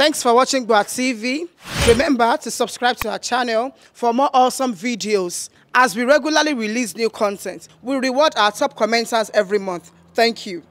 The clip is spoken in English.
Thanks for watching Gboah TV. Remember to subscribe to our channel for more awesome videos. As we regularly release new content, we reward our top commenters every month. Thank you.